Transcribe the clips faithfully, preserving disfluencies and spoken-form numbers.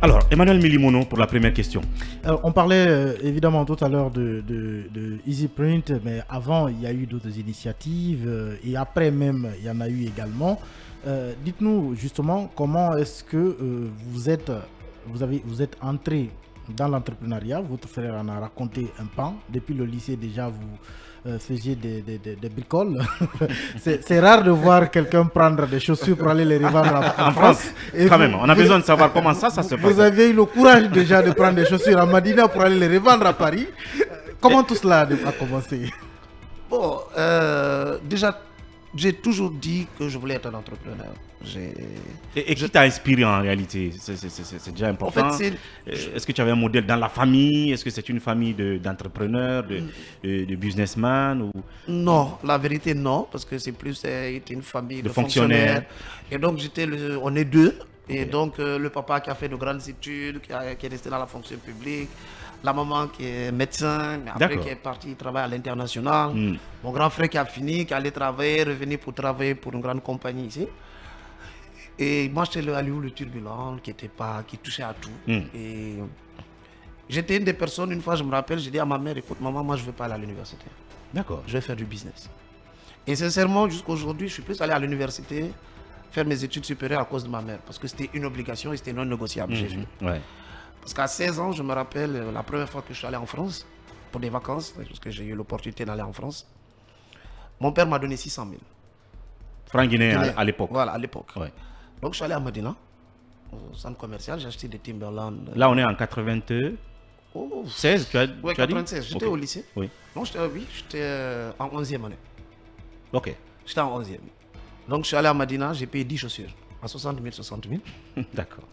Alors, Emmanuel Milimono, pour la première question. Alors, on parlait euh, évidemment tout à l'heure de, de, de EasyPrint, mais avant, il y a eu d'autres initiatives euh, et après même, il y en a eu également. Euh, Dites-nous justement comment est-ce que euh, vous, êtes, vous, avez, vous êtes entré dans l'entrepreneuriat. Votre frère en a raconté un pan. Depuis le lycée, déjà, vous... Euh, faisiez des, des, des, des bricoles. C'est rare de voir quelqu'un prendre des chaussures pour aller les revendre en, en France. Et quand vous, même, on a vous, besoin de savoir comment ça, ça se passe. Vous avez eu le courage déjà de prendre des chaussures à Madina pour aller les revendre à Paris. Comment tout cela a commencé? Bon, euh, déjà, j'ai toujours dit que je voulais être un entrepreneur. Et, et qui t'a inspiré en réalité? C'est déjà important. En fait, Est-ce Est que tu avais un modèle dans la famille? Est-ce que c'est une famille d'entrepreneurs, de, de, de businessmen ou... Non, la vérité non, parce que c'est plus une famille de, de fonctionnaires. fonctionnaires. Et donc, j'étais le... on est deux. Et okay. donc, euh, le papa qui a fait de grandes études, qui, a, qui est resté dans la fonction publique, la maman qui est médecin, mais après qui est partie travailler à l'international, mm. mon grand frère qui a fini, qui allait travailler, revenir pour travailler pour une grande compagnie ici. Et moi, j'étais le Aliou, le turbulent, qui, était pas, qui touchait à tout. Mm. Et j'étais une des personnes, une fois, je me rappelle, j'ai dit à ma mère, écoute, maman, moi, je ne veux pas aller à l'université. D'accord. Je vais faire du business. Et sincèrement, jusqu'à aujourd'hui, je suis plus allé à l'université faire mes études supérieures à cause de ma mère. Parce que c'était une obligation et c'était non négociable. Mmh, ouais. Parce qu'à seize ans, je me rappelle la première fois que je suis allé en France pour des vacances, parce que j'ai eu l'opportunité d'aller en France. Mon père m'a donné six cent mille. Francs guinéens à l'époque. Voilà, à l'époque. Ouais. Donc je suis allé à Madina, au centre commercial, j'ai acheté des Timberlands. Là, on est en quatre-vingt-deux. Oh, seize, tu as, ouais, tu as dit? quatre-vingt-seize, j'étais okay. au lycée. Oui, j'étais oui, en onzième année. Ok. J'étais en onzième. Donc, je suis allé à Madina, j'ai payé dix chaussures, à soixante mille, soixante mille. D'accord.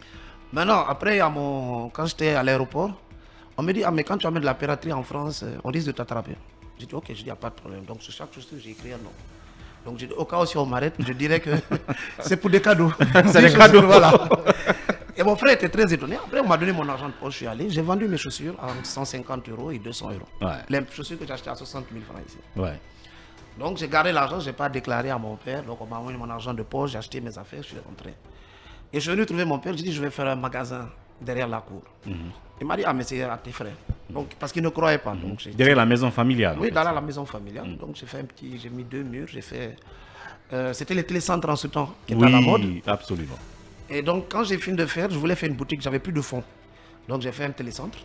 Maintenant, après, à mon... quand j'étais à l'aéroport, on me dit, ah, mais quand tu amènes de la piraterie en France, on risque de t'attraper. J'ai dit, ok, je dis, ah, pas de problème. Donc, sur chaque chaussure, j'ai écrit un nom. Donc, j'ai dit, au cas où si on m'arrête, je dirais que c'est pour des cadeaux. C'est des cadeaux, voilà. Et mon frère était très étonné. Après, on m'a donné mon argent de poche, je suis allé. J'ai vendu mes chaussures à cent cinquante euros et deux cents euros. Ouais. Les chaussures que j'ai achetées à soixante mille francs ici. Ouais. Donc, j'ai gardé l'argent, je n'ai pas déclaré à mon père. Donc, on m'a envoyé mon argent de poche, j'ai acheté mes affaires, je suis rentré. Et je suis venu trouver mon père, j'ai dit, je vais faire un magasin derrière la cour. Mm -hmm. Il m'a dit, ah, mais c'est à tes frères. Donc, parce qu'il ne croyait pas. Donc, derrière la maison familiale. Oui, derrière la maison familiale. Mm. Donc, j'ai fait un petit, j'ai mis deux murs, j'ai fait... Euh, C'était les télécentres en ce temps, qui étaient oui, à la mode. Oui, absolument. Et donc, quand j'ai fini de faire, je voulais faire une boutique, j'avais plus de fonds. Donc, j'ai fait un télécentre.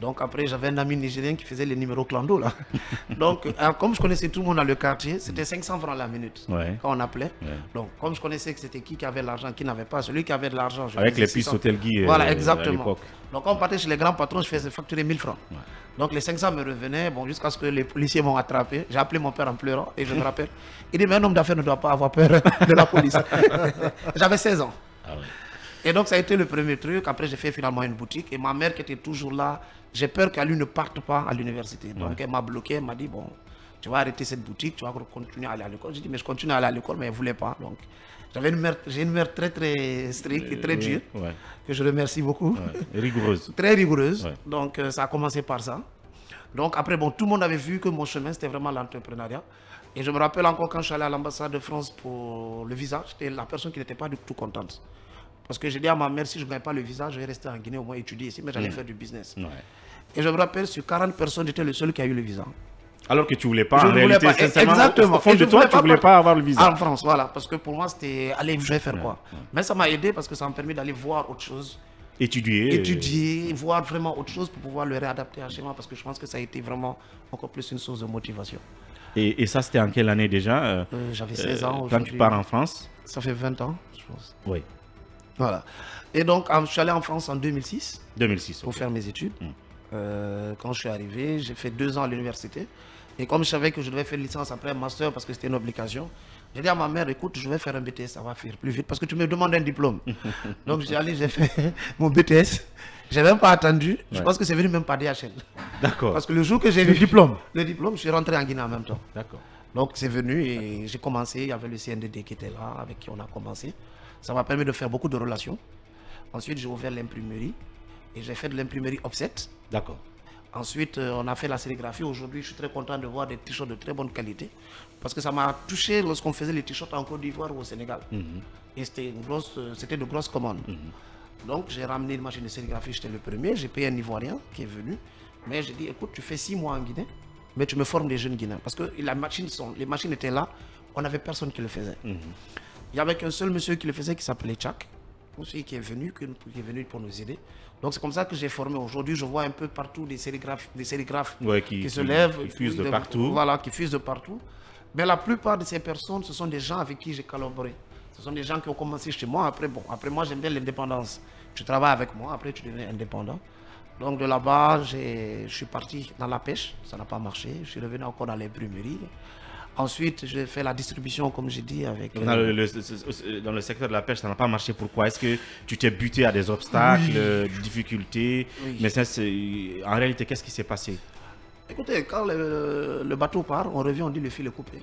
Donc après, j'avais un ami nigérien qui faisait les numéros clando là. Donc, alors, comme je connaissais tout le monde dans le quartier, c'était cinq cents francs la minute ouais. quand on appelait. Ouais. Donc, comme je connaissais que c'était qui qui avait l'argent, qui n'avait pas, celui qui avait de l'argent. Avec les puces Hôtel Guy. Voilà, euh, exactement. Donc, quand on partait chez les grands patrons, je faisais facturer mille francs. Ouais. Donc, les cinq cents me revenaient, bon, jusqu'à ce que les policiers m'ont attrapé. J'ai appelé mon père en pleurant et je me rappelle. Il dit, mais un homme d'affaires ne doit pas avoir peur de la police. J'avais seize ans. Ah ouais. Et donc, ça a été le premier truc. Après, j'ai fait finalement une boutique. Et ma mère qui était toujours là, j'ai peur qu'elle ne parte pas à l'université. Donc, ouais. elle m'a bloqué. Elle m'a dit, bon, tu vas arrêter cette boutique, tu vas continuer à aller à l'école. J'ai dit, mais je continue à aller à l'école, mais elle ne voulait pas. Donc, j'avais une mère, j'ai une mère très, très stricte et très dure, ouais. que je remercie beaucoup. Ouais. Rigoureuse. Très rigoureuse. Ouais. Donc, ça a commencé par ça. Donc, après, bon, tout le monde avait vu que mon chemin, c'était vraiment l'entrepreneuriat. Et je me rappelle encore quand je suis allé à l'ambassade de France pour le visa, j'étais la personne qui n'était pas du tout contente. Parce que j'ai dit à ma mère, si je ne gagne pas le visa, je vais rester en Guinée, au moins étudier ici, mais j'allais mmh. faire du business. Ouais. Et je me rappelle, sur quarante personnes, j'étais le seul qui a eu le visa. Alors que tu ne voulais pas, je en voulais réalité, pas. Sincèrement, exactement. Au fond de toi, tu ne voulais pas avoir le visa. En France, voilà. Parce que pour moi, c'était, allez, je vais faire ouais. quoi. Ouais. Mais ça m'a aidé parce que ça m'a permis d'aller voir autre chose. Étudier. Étudier, et... voir vraiment autre chose pour pouvoir le réadapter à chez moi. Parce que je pense que ça a été vraiment encore plus une source de motivation. Et, et ça, c'était en quelle année déjà euh, J'avais seize ans. Quand tu pars en France? Ça fait vingt ans, je pense. Oui. Voilà. Et donc, je suis allé en France en deux mille six, deux mille six pour okay. faire mes études. Mmh. Euh, quand je suis arrivé, j'ai fait deux ans à l'université. Et comme je savais que je devais faire licence après un master parce que c'était une obligation, j'ai dit à ma mère, écoute, je vais faire un B T S, ça va faire plus vite parce que tu me demandes un diplôme. Donc, j'ai allé, j'ai fait mon B T S. J'ai même pas attendu. Je ouais. pense que c'est venu même par D H L. D'accord. Parce que le jour que j'ai eu le diplôme, le diplôme, je suis rentré en Guinée en même temps. D'accord. Donc, c'est venu et j'ai commencé. Il y avait le C N D D qui était là, avec qui on a commencé. Ça m'a permis de faire beaucoup de relations. Ensuite, j'ai ouvert l'imprimerie et j'ai fait de l'imprimerie offset. D'accord. Ensuite, on a fait la sérigraphie. Aujourd'hui, je suis très content de voir des t-shirts de très bonne qualité parce que ça m'a touché lorsqu'on faisait les t-shirts en Côte d'Ivoire ou au Sénégal. Mm-hmm. Et c'était de grosses commandes. Mm-hmm. Donc j'ai ramené une machine de sérigraphie, j'étais le premier, j'ai payé un Ivoirien qui est venu. Mais j'ai dit, écoute, tu fais six mois en Guinée, mais tu me formes des jeunes Guinéens. Parce que la machine sont, les machines étaient là, on n'avait personne qui le faisait. Mm-hmm. Il y avait qu'un seul monsieur qui le faisait qui s'appelait Tchak, aussi qui est venu, qui est venu pour nous aider. Donc c'est comme ça que j'ai formé. Aujourd'hui, je vois un peu partout des sérigraphes, des sérigraphes ouais, qui, qui se qui, lèvent, qui fusent de, de partout. Voilà, qui fusent de partout. Mais la plupart de ces personnes, ce sont des gens avec qui j'ai collaboré. Ce sont des gens qui ont commencé chez moi. Après, bon, après moi, j'aime bien l'indépendance. Tu travailles avec moi, après tu deviens indépendant. Donc de là-bas, je suis parti dans la pêche. Ça n'a pas marché. Je suis revenu encore dans les brumeries. Ensuite, j'ai fait la distribution, comme j'ai dit. Avec dans, euh, le, le, dans le secteur de la pêche, ça n'a pas marché. Pourquoi? Est-ce que tu t'es buté à des obstacles, oui. des difficultés oui. Mais ça, en réalité, qu'est-ce qui s'est passé? Écoutez, quand le, le bateau part, on revient, on dit le fil est coupé.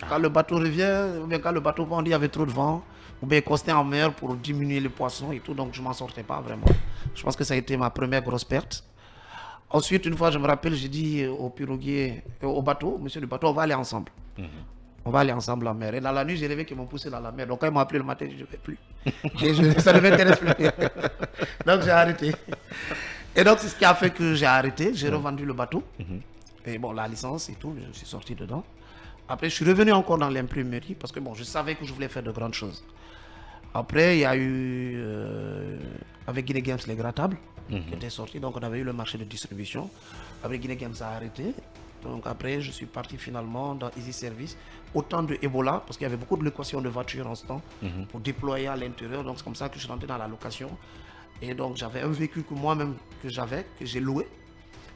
Ah. Quand le bateau revient, ou bien quand le bateau part, on dit il y avait trop de vent, ou bien costait en mer pour diminuer les poissons et tout, donc je ne m'en sortais pas vraiment. Je pense que ça a été ma première grosse perte. Ensuite, une fois, je me rappelle, j'ai dit au piroguier, au bateau, monsieur du bateau, on va aller ensemble. Mm-hmm. On va aller ensemble en mer. Et dans la nuit, j'ai rêvé qu'ils m'ont poussé dans la mer. Donc, quand ils m'ont appelé le matin, je ne vais plus. Et je, ça ne m'intéresse plus. Donc, j'ai arrêté. Et donc, c'est ce qui a fait que j'ai arrêté. J'ai mm-hmm. revendu le bateau. Mm-hmm. Et bon, la licence et tout, je suis sorti dedans. Après, je suis revenu encore dans l'imprimerie parce que bon, je savais que je voulais faire de grandes choses. Après, il y a eu, euh, avec Guinée Games, les grattables mm-hmm. qui étaient sortis. Donc, on avait eu le marché de distribution. Après, Guinée Games a arrêté. Donc, après, je suis parti finalement dans Easy Service. Autant de Ebola, parce qu'il y avait beaucoup de location de voitures en ce temps mm-hmm. pour déployer à l'intérieur. Donc, c'est comme ça que je suis rentré dans la location. Et donc, j'avais un véhicule que moi-même, que j'avais, que j'ai loué.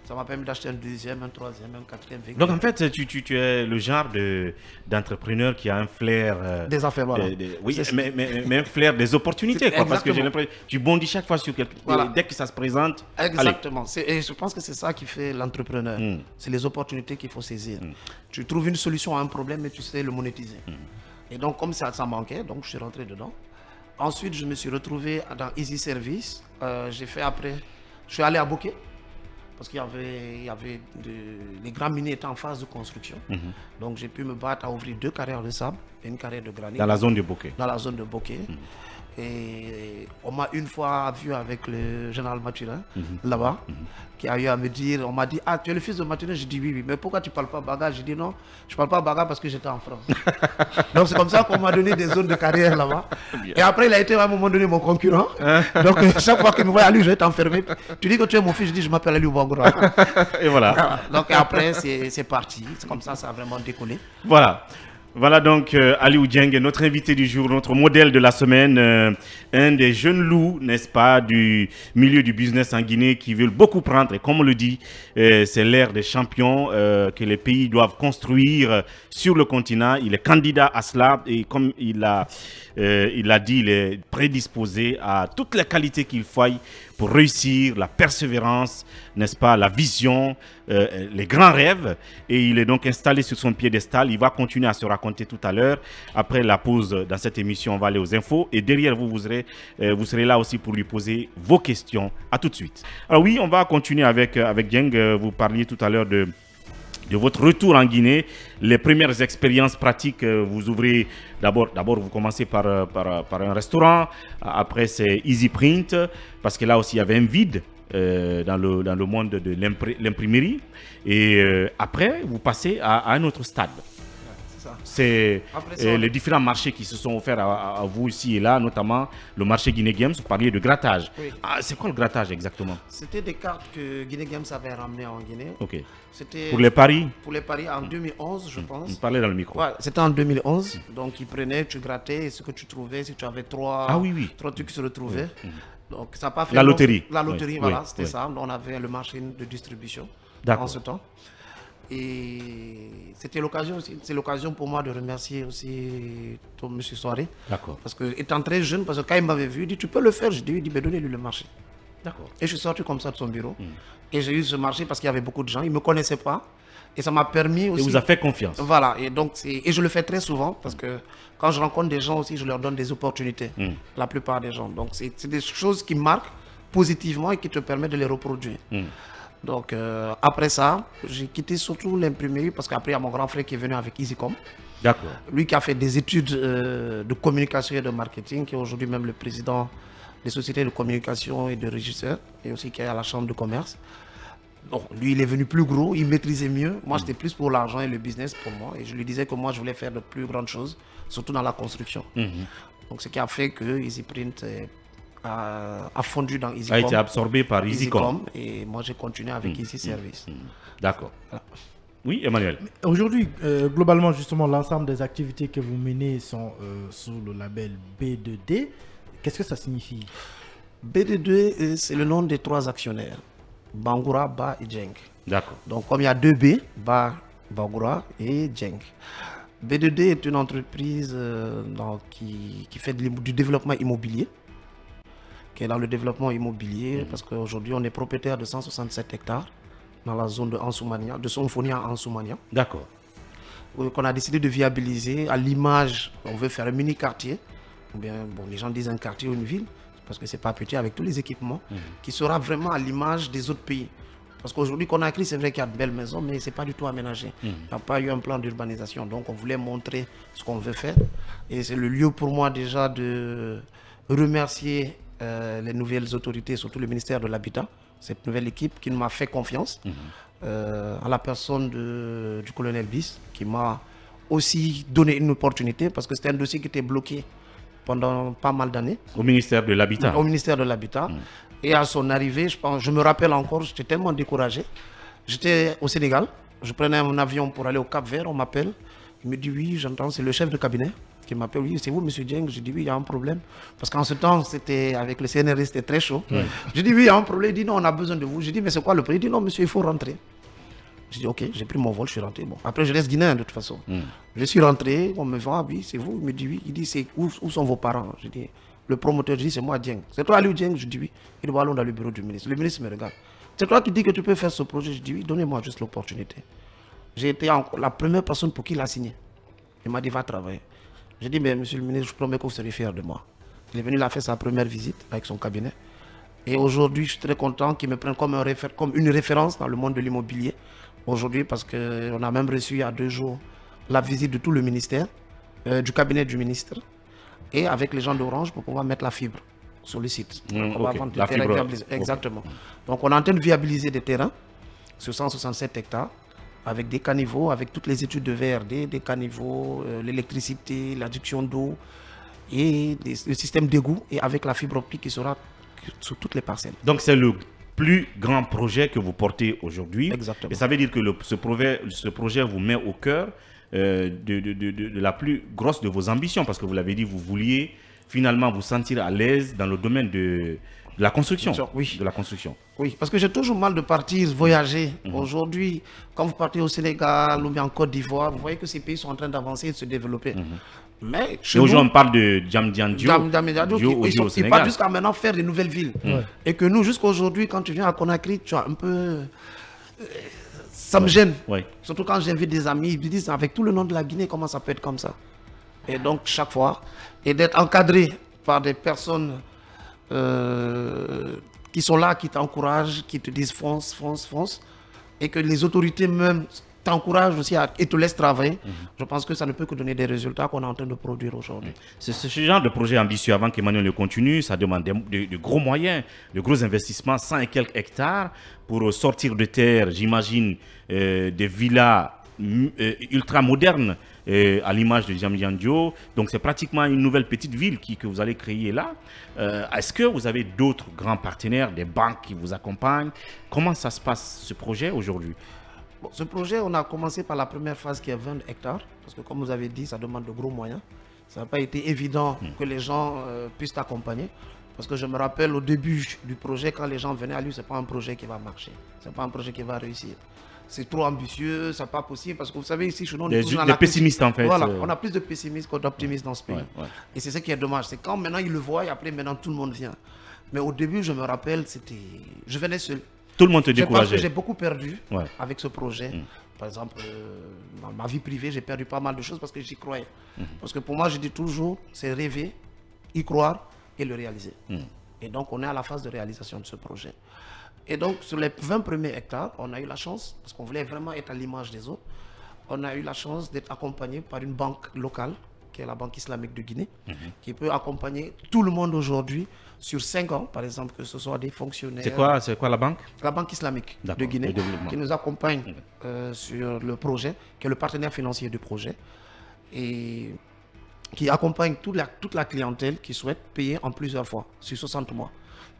Ça m'a permis d'acheter un deuxième, un troisième, un quatrième véhicule. Donc en fait, tu, tu, tu es le genre de, d'entrepreneur qui a un flair... Euh, des affaires, voilà. De, de, oui, mais, mais, mais un flair des opportunités, quoi, parce que j'ai l'impression tu bondis chaque fois sur quelque chose. Voilà. Dès que ça se présente... Exactement. Et je pense que c'est ça qui fait l'entrepreneur. Mm. C'est les opportunités qu'il faut saisir. Mm. Tu trouves une solution à un problème et tu sais le monétiser. Mm. Et donc comme ça, ça manquait, donc je suis rentré dedans. Ensuite, je me suis retrouvé dans Easy Service. Euh, j'ai fait après... Je suis allé à Bokè. Parce qu'il y avait, il y avait de, les grands miniers étaient en phase de construction. Mmh. Donc j'ai pu me battre à ouvrir deux carrières de sable et une carrière de granit. Dans la zone de Bokè. Dans la zone de Bokè. Mmh. Et on m'a une fois vu avec le général Mathurin, mmh. là-bas, mmh. qui a eu à me dire, on m'a dit, ah, tu es le fils de Mathurin? J'ai dit oui, oui, mais pourquoi tu ne parles pas bagarre? J'ai dit non, je ne parle pas bagarre parce que j'étais en France. Donc c'est comme ça qu'on m'a donné des zones de carrière là-bas. Et après, il a été à un moment donné mon concurrent. Donc chaque fois qu'il me voyait, Aliou, je vais t'enfermer. Tu dis que tu es mon fils, je dis, je m'appelle Aliou. Et voilà. Donc après, c'est parti. C'est comme ça, ça a vraiment décollé. Voilà. Voilà donc euh, Aliou Dieng, notre invité du jour, notre modèle de la semaine, euh, un des jeunes loups, n'est-ce pas, du milieu du business en Guinée qui veulent beaucoup prendre. Et comme on le dit, euh, c'est l'ère des champions euh, que les pays doivent construire sur le continent. Il est candidat à cela et comme il a, euh, il a dit, il est prédisposé à toutes les qualités qu'il faille pour réussir, la persévérance, n'est-ce pas, la vision, euh, les grands rêves. Et il est donc installé sur son piédestal. Il va continuer à se raconter tout à l'heure. Après la pause dans cette émission, on va aller aux infos. Et derrière vous, vous serez, euh, vous serez là aussi pour lui poser vos questions. À tout de suite. Alors oui, on va continuer avec, avec Dieng. Vous parliez tout à l'heure de... de votre retour en Guinée, les premières expériences pratiques, vous ouvrez, d'abord vous commencez par, par, par un restaurant, après c'est EasyPrint, parce que là aussi il y avait un vide euh, dans, le, dans le monde de l'imprimerie, et euh, après vous passez à, à un autre stade. C'est euh, les différents marchés qui se sont offerts à, à, à vous ici et là, notamment le marché Guinée Games. Vous parliez de grattage. Oui. Ah, c'est quoi le grattage exactement? C'était des cartes que Guinée Games avait ramenées en Guinée. Ok. Pour les paris? Pour les paris en mmh. deux mille onze, je mmh. pense. Vous parlez dans le micro. Ouais, c'était en deux mille onze. Mmh. Donc ils prenaient, tu grattais, ce que tu trouvais, si tu avais trois, ah, oui, oui. trois trucs qui se retrouvaient. Mmh. Donc ça n'a pas fait. La loterie. La loterie, oui. voilà, oui. c'était oui. ça. On avait le marché de distribution en ce temps. Et c'était l'occasion, c'est l'occasion pour moi de remercier aussi ton monsieur Soiré. D'accord. Parce que étant très jeune, parce que quand il m'avait vu, il dit tu peux le faire. Je lui ai dit ben donnez-lui le marché. D'accord. Et je suis sorti comme ça de son bureau. Mmh. Et j'ai eu ce marché parce qu'il y avait beaucoup de gens. Ils ne me connaissaient pas. Et ça m'a permis aussi. Et vous a fait confiance. Voilà. Et donc et je le fais très souvent parce que quand je rencontre des gens aussi, je leur donne des opportunités. Mmh. La plupart des gens. Donc c'est des choses qui marquent positivement et qui te permettent de les reproduire. Mmh. Donc euh, après ça, j'ai quitté surtout l'imprimerie parce qu'après il y a mon grand frère qui est venu avec EasyCom. D'accord. Lui qui a fait des études euh, de communication et de marketing, qui est aujourd'hui même le président les sociétés de communication et de registre, et aussi qui est à la chambre de commerce. Donc, lui, il est venu plus gros, il maîtrisait mieux. Moi, j'étais plus pour l'argent et le business pour moi. Et je lui disais que moi, je voulais faire de plus grandes choses, surtout dans la construction. Mm-hmm. Donc, ce qui a fait que EasyPrint a, a fondu dans EasyCom. A été absorbé par EasyCom. EasyCom et moi, j'ai continué avec mm-hmm. Easy Service. Mm-hmm. D'accord. Voilà. Oui, Emmanuel. Aujourd'hui, euh, globalement, justement, l'ensemble des activités que vous menez sont euh, sous le label B deux D. Qu'est-ce que ça signifie? B deux D, c'est le nom des trois actionnaires. Bangoura, Ba et Dieng. D'accord. Donc, comme il y a deux B, Ba, Bangoura et Dieng. B deux D est une entreprise euh, dans, qui, qui fait de, du développement immobilier, qui est dans le développement immobilier, mmh. parce qu'aujourd'hui, on est propriétaire de cent soixante-sept hectares dans la zone de Ansoumania, de Sonfonia à Ansoumania. D'accord. Qu'on a décidé de viabiliser à l'image, on veut faire un mini quartier. Ou bien, bon, les gens disent un quartier ou une ville, parce que c'est pas petit, avec tous les équipements, mmh. qui sera vraiment à l'image des autres pays. Parce qu'aujourd'hui, qu'on a écrit, c'est vrai qu'il y a de belles maisons, mais c'est pas du tout aménagé. Mmh. Il n'y a pas eu un plan d'urbanisation. Donc, on voulait montrer ce qu'on veut faire. Et c'est le lieu pour moi déjà de remercier euh, les nouvelles autorités, surtout le ministère de l'Habitat, cette nouvelle équipe qui m'a fait confiance, mmh. euh, à la personne de, du colonel Bis, qui m'a aussi donné une opportunité, parce que c'était un dossier qui était bloqué pendant pas mal d'années. Au ministère de l'Habitat. Au ministère de l'Habitat. Mmh. Et à son arrivée, je, pense, je me rappelle encore, j'étais tellement découragé. J'étais au Sénégal, je prenais mon avion pour aller au Cap-Vert, on m'appelle. Il me dit oui, j'entends, c'est le chef de cabinet qui m'appelle. Oui, c'est vous, monsieur Dieng? Je dis oui, il y a un problème. Parce qu'en ce temps, c'était avec le C N R D, c'était très chaud. Mmh. Je dis oui, il y a un problème. Il dit non, on a besoin de vous. Je dis mais c'est quoi le problème? Il dit non, monsieur, il faut rentrer. Je dis ok, j'ai pris mon vol, je suis rentré. Bon, après, je reste Guinéen de toute façon. Mm. Je suis rentré, on me voit, ah, oui, c'est vous. Il me dit oui. Il dit c'est où, où sont vos parents? Je dis le promoteur, je dis c'est moi, Dieng. C'est toi, Aliou Dieng? Je dis oui. Il dit allons dans le bureau du ministre. Le ministre me regarde. C'est toi qui dis que tu peux faire ce projet? Je dis oui, donnez-moi juste l'opportunité. J'ai été encore la première personne pour qui il a signé. Il m'a dit va travailler. J'ai dit mais monsieur le ministre, je promets que vous serez fier de moi. Il est venu là faire sa première visite avec son cabinet. Et aujourd'hui, je suis très content qu'il me prenne comme, un réfé comme une référence dans le monde de l'immobilier. Aujourd'hui, parce qu'on a même reçu il y a deux jours la visite de tout le ministère, euh, du cabinet du ministre, et avec les gens d'Orange pour pouvoir mettre la fibre sur le site. Mmh, on okay. va la fibre. Exactement. Okay. Donc on est en train de viabiliser des terrains sur cent soixante-sept hectares, avec des caniveaux, avec toutes les études de V R D, des caniveaux, euh, l'électricité, l'adduction d'eau, et des, le système d'égout, et avec la fibre optique qui sera sur toutes les parcelles. Donc c'est le plus grand projet que vous portez aujourd'hui. Exactement. Et ça veut dire que le, ce, projet, ce projet vous met au cœur euh, de, de, de, de la plus grosse de vos ambitions, parce que vous l'avez dit, vous vouliez finalement vous sentir à l'aise dans le domaine de, de la construction. Oui. De la construction. Oui, parce que j'ai toujours mal de partir voyager. Mmh. Aujourd'hui, quand vous partez au Sénégal ou bien en Côte d'Ivoire, vous voyez que ces pays sont en train d'avancer et de se développer. Mmh. Mais aujourd'hui, on parle de Djamdiandio. Ils partent jusqu'à maintenant faire des nouvelles villes. Mmh. Et que nous, jusqu'à aujourd'hui, quand tu viens à Conakry, tu as un peu. Ça me ouais. gêne. Ouais. Surtout quand j'invite des amis, ils me disent avec tout le nom de la Guinée, comment ça peut être comme ça? Et donc, chaque fois, et d'être encadré par des personnes euh, qui sont là, qui t'encouragent, qui te disent fonce, fonce, fonce, et que les autorités même t'encourage aussi à, et te laisse travailler, mmh. je pense que ça ne peut que donner des résultats qu'on est en train de produire aujourd'hui. C'est ce genre de projet ambitieux, avant qu'Emmanuel le continue, ça demande de, de, de gros moyens, de gros investissements, cent et quelques hectares, pour sortir de terre, j'imagine, euh, des villas euh, ultra modernes, euh, à l'image de Djamdiandio. Donc c'est pratiquement une nouvelle petite ville qui, que vous allez créer là. Euh, Est-ce que vous avez d'autres grands partenaires, des banques qui vous accompagnent? Comment ça se passe ce projet aujourd'hui? Bon, ce projet, on a commencé par la première phase qui est vingt hectares, parce que comme vous avez dit, ça demande de gros moyens. Ça n'a pas été évident mmh. que les gens euh, puissent t'accompagner, parce que je me rappelle au début du projet, quand les gens venaient à lui, ce n'est pas un projet qui va marcher, ce n'est pas un projet qui va réussir. C'est trop ambitieux, ce n'est pas possible, parce que vous savez ici, chez nous, on est toujours dans la pessimiste en fait. Voilà, on a plus de pessimistes que d'optimistes dans ce pays. Ouais, ouais. Et c'est ce qui est dommage, c'est quand maintenant ils le voient et après maintenant tout le monde vient. Mais au début, je me rappelle, c'était, je venais seul. Tout le monde te décourageait. J'ai beaucoup perdu ouais. avec ce projet. Mmh. Par exemple, euh, dans ma vie privée, j'ai perdu pas mal de choses parce que j'y croyais. Mmh. Parce que pour moi, je dis toujours, c'est rêver, y croire et le réaliser. Mmh. Et donc, on est à la phase de réalisation de ce projet. Et donc, sur les vingt premiers hectares, on a eu la chance, parce qu'on voulait vraiment être à l'image des autres, on a eu la chance d'être accompagné par une banque locale qui est la Banque islamique de Guinée, mmh. qui peut accompagner tout le monde aujourd'hui sur cinq ans, par exemple, que ce soit des fonctionnaires. C'est quoi, c'est quoi la banque? La Banque islamique de Guinée, qui nous accompagne mmh. euh, sur le projet, qui est le partenaire financier du projet, et qui accompagne toute la, toute la clientèle qui souhaite payer en plusieurs fois, sur soixante mois.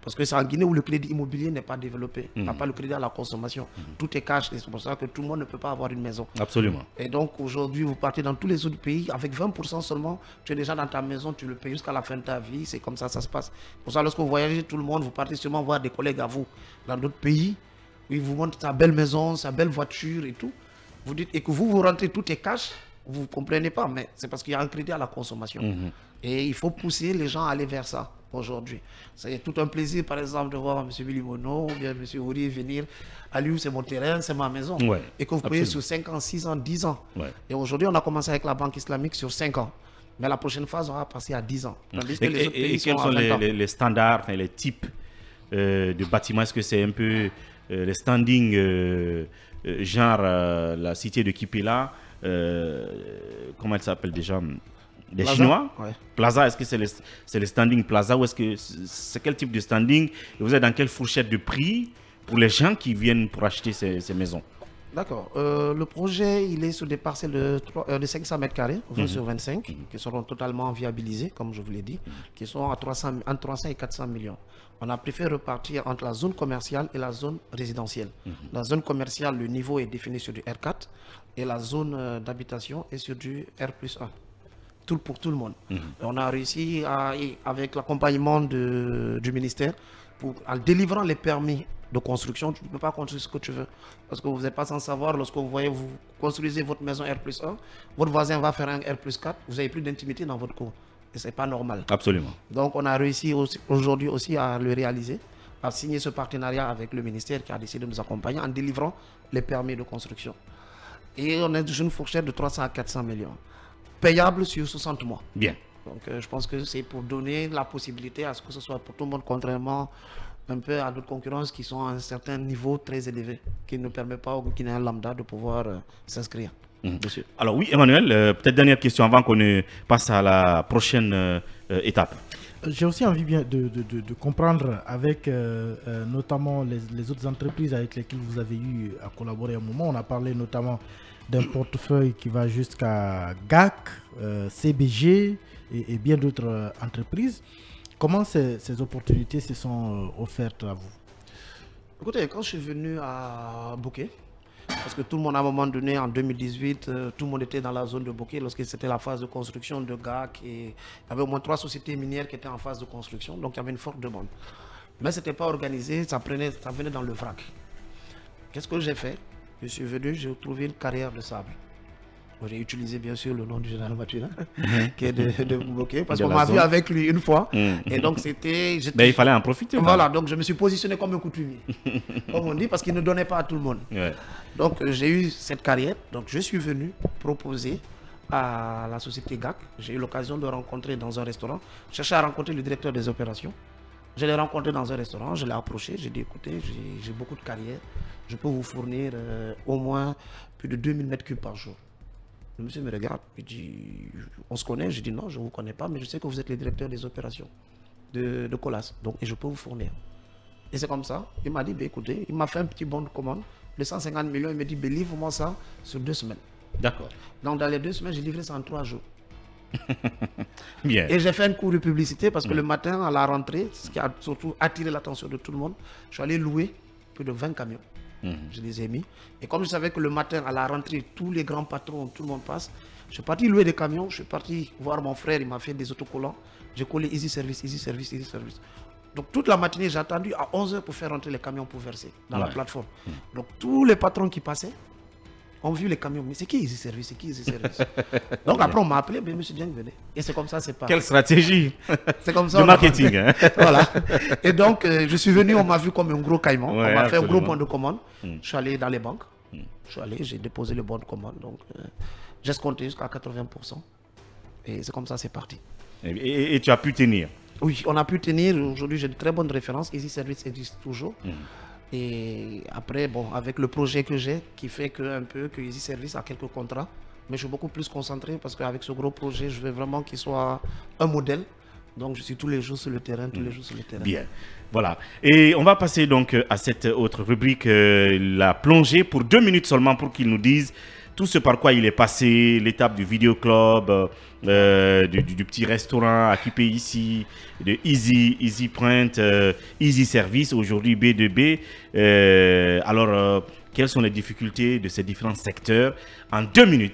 Parce que c'est en Guinée où le crédit immobilier n'est pas développé. Mmh. On n'a pas le crédit à la consommation. Mmh. Tout est cash. C'est pour ça que tout le monde ne peut pas avoir une maison. Absolument. Et donc aujourd'hui, vous partez dans tous les autres pays. Avec vingt pour cent seulement, tu es déjà dans ta maison. Tu le payes jusqu'à la fin de ta vie. C'est comme ça ça se passe. Pour ça, lorsque vous voyagez, tout le monde, vous partez sûrement voir des collègues à vous dans d'autres pays. Ils vous montrent sa belle maison, sa belle voiture et tout. Vous dites, et que vous, vous rentrez, tout est cash. Vous ne comprenez pas, mais c'est parce qu'il y a un crédit à la consommation. Mmh. Et il faut pousser les gens à aller vers ça aujourd'hui. C'est tout un plaisir, par exemple, de voir M. Milimono ou bien M. Ouri venir. Aliou, c'est mon terrain, c'est ma maison. Ouais, et que vous payez sur cinq ans, six ans, dix ans. Ouais. Et aujourd'hui, on a commencé avec la Banque islamique sur cinq ans. Mais la prochaine phase, on va passer à dix ans. Tandis que et, les autres pays et, et quels sont, sont les, les, les standards, enfin, les types euh, de bâtiments? Est-ce que c'est un peu euh, les standings, euh, euh, genre euh, la cité de Kipela? Euh, comment elle s'appelle déjà? Les Plaza, Chinois, ouais. Plaza, est-ce que c'est le, c'est le standing Plaza ou est-ce que c'est quel type de standing? Et vous êtes dans quelle fourchette de prix pour les gens qui viennent pour acheter ces, ces maisons? D'accord. Euh, le projet, il est sur des parcelles de, trois, euh, de cinq cents mètres carrés, vingt mmh. sur vingt-cinq, mmh. qui seront totalement viabilisées, comme je vous l'ai dit, mmh. qui sont à trois cents, entre trois cents et quatre cents millions. On a préféré repartir entre la zone commerciale et la zone résidentielle. Mmh. La zone commerciale, le niveau est défini sur du R quatre et la zone d'habitation est sur du R plus un. Tout pour tout le monde. Mmh. On a réussi à, avec l'accompagnement du ministère, pour, en délivrant les permis de construction, tu ne peux pas construire ce que tu veux. Parce que vous n'êtes pas sans savoir, lorsque vous voyez, vous construisez votre maison R plus un, votre voisin va faire un R plus quatre, vous n'avez plus d'intimité dans votre cour. Et ce n'est pas normal. Absolument. Donc on a réussi aujourd'hui aussi à le réaliser, à signer ce partenariat avec le ministère qui a décidé de nous accompagner en délivrant les permis de construction. Et on est sur une fourchette de trois cents à quatre cents millions. Payable sur soixante mois. Bien. Donc euh, je pense que c'est pour donner la possibilité à ce que ce soit pour tout le monde, contrairement un peu à d'autres concurrences qui sont à un certain niveau très élevé, qui ne permet pas aux Guinéens lambda de pouvoir euh, s'inscrire. Mmh. Alors oui, Emmanuel, euh, peut-être dernière question avant qu'on ne passe à la prochaine euh, étape. J'ai aussi envie bien de, de, de, de comprendre avec euh, euh, notamment les, les autres entreprises avec lesquelles vous avez eu à collaborer à un moment. On a parlé notamment d'un portefeuille qui va jusqu'à G A C, euh, C B G et, et bien d'autres entreprises. Comment ces, ces opportunités se sont offertes à vous? Écoutez, quand je suis venu à Bokè, parce que tout le monde à un moment donné, en deux mille dix-huit, euh, tout le monde était dans la zone de Bokè lorsque c'était la phase de construction de G A C. Et il y avait au moins trois sociétés minières qui étaient en phase de construction, donc il y avait une forte demande. Mais ce n'était pas organisé, ça, prenait, ça venait dans le vrac. Qu'est-ce que j'ai fait? Je suis venu, j'ai trouvé une carrière de sable. J'ai utilisé bien sûr le nom du général Mathurin, qui est de, de Bokè, parce qu'on m'a vu avec lui une fois. Mmh. Et donc c'était... Ben, il fallait en profiter. Voilà, hein. Donc je me suis positionné comme un coutumier, comme on dit, parce qu'il ne donnait pas à tout le monde. Ouais. Donc j'ai eu cette carrière, donc je suis venu proposer à la société G A C. J'ai eu l'occasion de le rencontrer dans un restaurant, chercher à rencontrer le directeur des opérations. Je l'ai rencontré dans un restaurant, je l'ai approché, j'ai dit écoutez, j'ai beaucoup de carrière, je peux vous fournir euh, au moins plus de deux mille mètres cubes par jour. Le monsieur me regarde, il dit on se connaît? Je dis non, je ne vous connais pas, mais je sais que vous êtes le directeur des opérations de, de Colas, donc et je peux vous fournir. Et c'est comme ça, il m'a dit bah, écoutez, il m'a fait un petit bon de commande, de cent cinquante millions, il me dit bah, livre-moi ça sur deux semaines. D'accord. Donc dans les deux semaines, j'ai livré ça en trois jours. Bien. Et j'ai fait un cours de publicité parce que mmh. le matin à la rentrée, ce qui a surtout attiré l'attention de tout le monde, je suis allé louer plus de vingt camions. Mmh. Je les ai mis. Et comme je savais que le matin à la rentrée, tous les grands patrons, tout le monde passe, je suis parti louer des camions, je suis parti voir mon frère, il m'a fait des autocollants. J'ai collé Easy Service, Easy Service, Easy Service. Donc toute la matinée, j'ai attendu à onze heures pour faire rentrer les camions pour verser dans ouais. la plateforme. Mmh. Donc tous les patrons qui passaient ont vu les camions. Mais c'est qui Easy Service? C'est qui Easy Service? Donc après, on m'a appelé, mais monsieur Dieng venait. Et c'est comme ça, c'est pas. Quelle stratégie? C'est comme ça. Le marketing. Hein. Voilà. Et donc, euh, je suis venu, on m'a vu comme un gros caïman. Ouais, on m'a fait un gros bon de commande. Mm. Je suis allé dans les banques. Mm. Je suis allé, j'ai déposé le bon de commande. Donc, euh, j'ai escompté jusqu'à quatre-vingts pour cent. Et c'est comme ça, c'est parti. Et, et, et tu as pu tenir? Oui, on a pu tenir. Aujourd'hui, j'ai de très bonnes références. Easy Service existe toujours. Mm. Et après, bon, avec le projet que j'ai, qui fait que un peu que Easy Service a quelques contrats mais je suis beaucoup plus concentré parce qu'avec ce gros projet, je veux vraiment qu'il soit un modèle. Donc, je suis tous les jours sur le terrain, tous les jours sur le terrain. Bien, voilà. Et on va passer donc à cette autre rubrique, euh, la plongée, pour deux minutes seulement pour qu'ils nous disent tout ce par quoi il est passé, l'étape du vidéoclub, euh, du, du, du petit restaurant à Kipé ici, de Easy, EasyPrint, euh, Easy Service, aujourd'hui B deux B. Euh, alors, euh, quelles sont les difficultés de ces différents secteurs? En deux minutes,